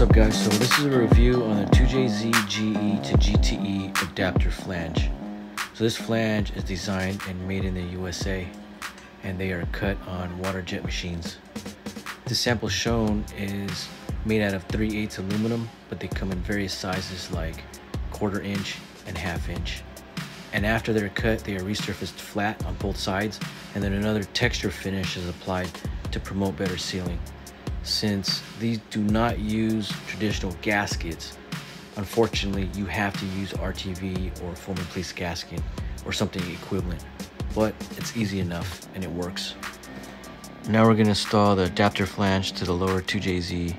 What's up, guys? So this is a review on the 2JZ GE to GTE adapter flange. So this flange is designed and made in the USA, and they are cut on water jet machines. The sample shown is made out of 3/8 aluminum, but they come in various sizes like 1/4 inch and 1/2 inch. And after they're cut, they are resurfaced flat on both sides, and then another texture finish is applied to promote better sealing. Since these do not use traditional gaskets, unfortunately you have to use RTV or foam in place gasket or something equivalent, but it's easy enough and it works. Now we're going to install the adapter flange to the lower 2JZ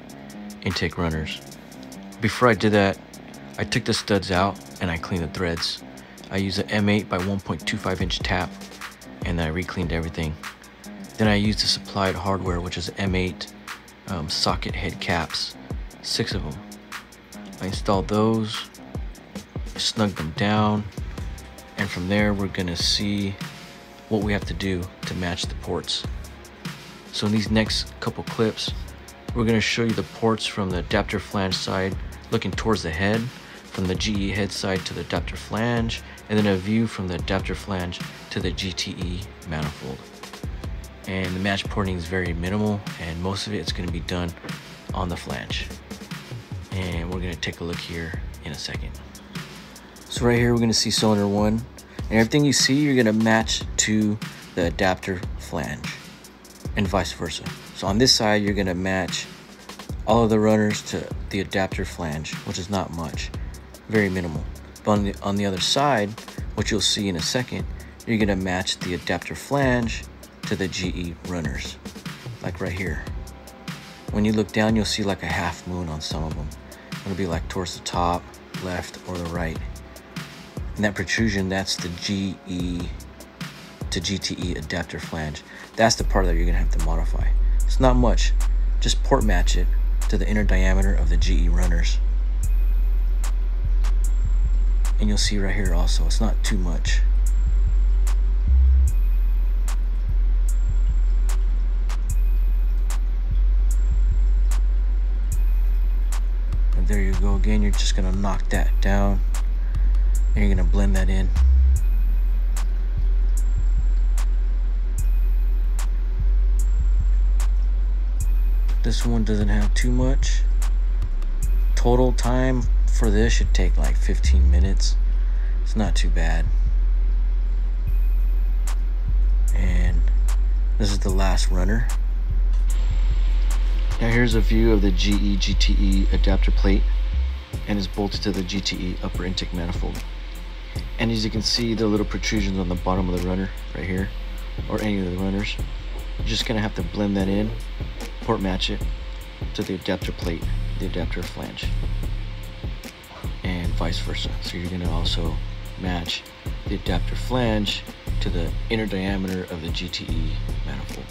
intake runners. Before I did that, I took the studs out and I cleaned the threads. I used an M8 by 1.25 inch tap and I re-cleaned everything. Then I used the supplied hardware, which is M8 socket head caps, 6 of them. I installed those, snugged them down, and from there we're gonna see what we have to do to match the ports. So in these next couple clips, we're gonna show you the ports from the adapter flange side looking towards the head, from the GE head side to the adapter flange, and then a view from the adapter flange to the GTE manifold. And the match porting is very minimal, and most of it's going to be done on the flange. And we're going to take a look here in a second. So right here we're going to see cylinder 1, and everything you see you're going to match to the adapter flange and vice versa. So on this side you're going to match all of the runners to the adapter flange, which is not much, very minimal. But on the other side, what you'll see in a second, you're going to match the adapter flange to the GE runners, like right here. When you look down, you'll see like a half moon on some of them. It'll be like towards the top, left, or the right. And that protrusion, that's the GE to GTE adapter flange. That's the part that you're gonna have to modify. It's not much, just port match it to the inner diameter of the GE runners. And you'll see right here also, it's not too much. There you go again, you're just gonna knock that down and you're gonna blend that in. This one doesn't have too much. Total time for this should take like 15 minutes. It's not too bad. And this is the last runner. Now here's a view of the GE GTE adapter plate, and it's bolted to the GTE upper intake manifold. And as you can see, the little protrusions on the bottom of the runner right here, or any of the runners, you're just gonna have to blend that in, port match it to the adapter plate, the adapter flange, and vice versa. So you're gonna also match the adapter flange to the inner diameter of the GTE manifold.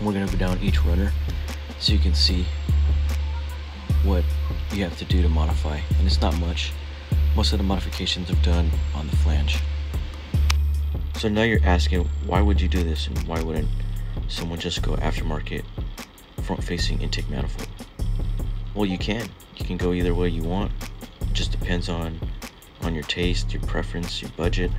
We're gonna go down each runner so you can see what you have to do to modify, and it's not much. Most of the modifications are done on the flange. So now you're asking, why would you do this, and why wouldn't someone just go aftermarket front-facing intake manifold? Well, you can go either way you want. It just depends on your taste, your preference, your budget.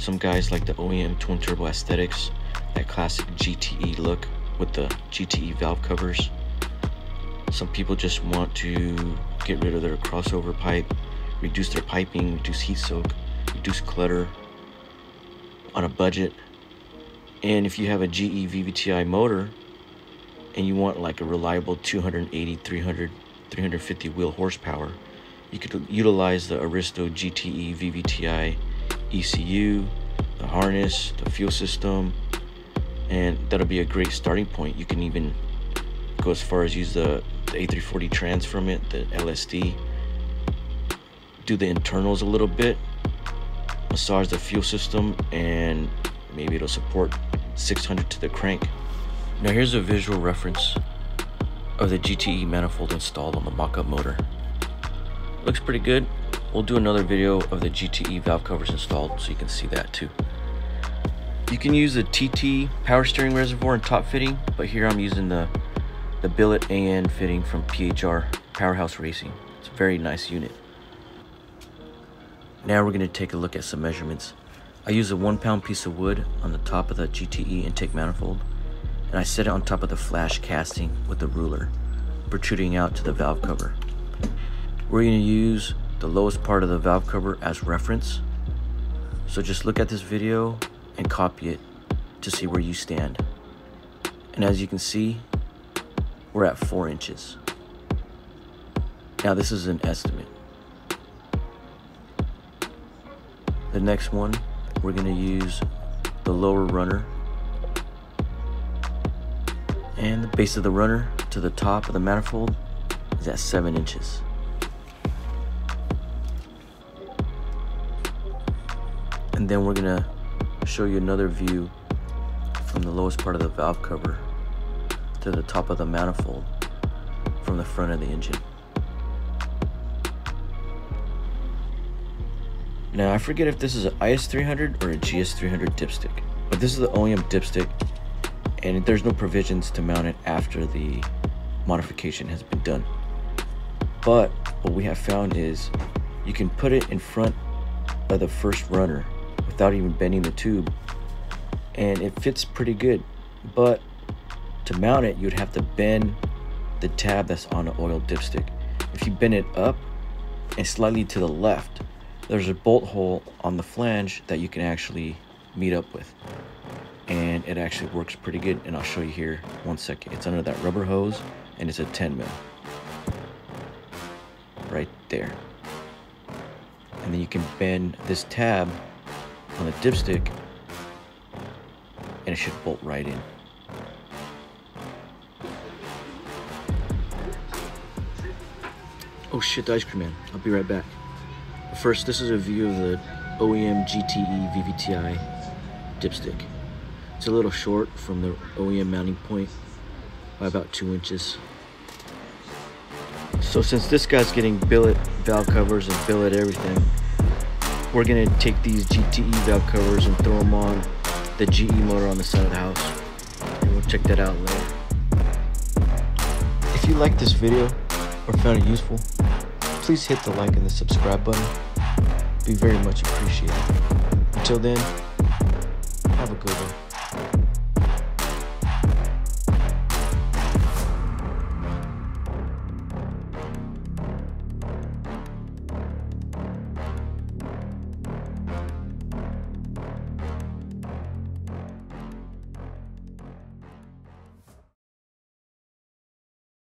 Some guys like the OEM twin turbo aesthetics, that classic GTE look with the GTE valve covers. Some people just want to get rid of their crossover pipe, reduce their piping, reduce heat soak, reduce clutter on a budget. And if you have a GE VVTi motor and you want like a reliable 280, 300, 350 wheel horsepower, you could utilize the Aristo GTE VVTi ECU, the harness, the fuel system, and that'll be a great starting point. You can even go as far as use the A340 trans from it, the LSD. Do the internals a little bit, massage the fuel system, and maybe it'll support 600 to the crank. Now here's a visual reference of the GTE manifold installed on the mock-up motor. Looks pretty good. We'll do another video of the GTE valve covers installed so you can see that too. You can use the TT power steering reservoir and top fitting, but here I'm using the the billet AN fitting from PHR Powerhouse Racing. It's a very nice unit. Now we're going to take a look at some measurements. I use a 1-pound piece of wood on the top of the GTE intake manifold, and I set it on top of the flash casting with the ruler, protruding out to the valve cover. We're going to use the lowest part of the valve cover as reference, so just look at this video and copy it to see where you stand. And as you can see, we're at 4 inches. Now this is an estimate. The next one, we're going to use the lower runner and the base of the runner to the top of the manifold is at 7 inches. And then we're going to show you another view from the lowest part of the valve cover to the top of the manifold from the front of the engine. Now I forget if this is an IS 300 or a GS 300 dipstick, but this is the OEM dipstick, and there's no provisions to mount it after the modification has been done. But what we have found is you can put it in front of the first runner without even bending the tube, and it fits pretty good. But to mount it, you'd have to bend the tab that's on the oil dipstick. If you bend it up and slightly to the left, there's a bolt hole on the flange that you can actually meet up with, and it actually works pretty good, and I'll show you here 1 second. It's under that rubber hose, and it's a 10 mil right there, and then you can bend this tab on the dipstick and it should bolt right in. Oh shit, the ice cream man, I'll be right back. First, this is a view of the OEM GTE VVTi dipstick. It's a little short from the OEM mounting point by about 2 inches. So since this guy's getting billet valve covers and billet everything, we're gonna take these GTE valve covers and throw them on the GE motor on the side of the house, and we'll check that out later. If you liked this video or found it useful, please hit the like and the subscribe button. It'd be very much appreciated. Until then, have a good one.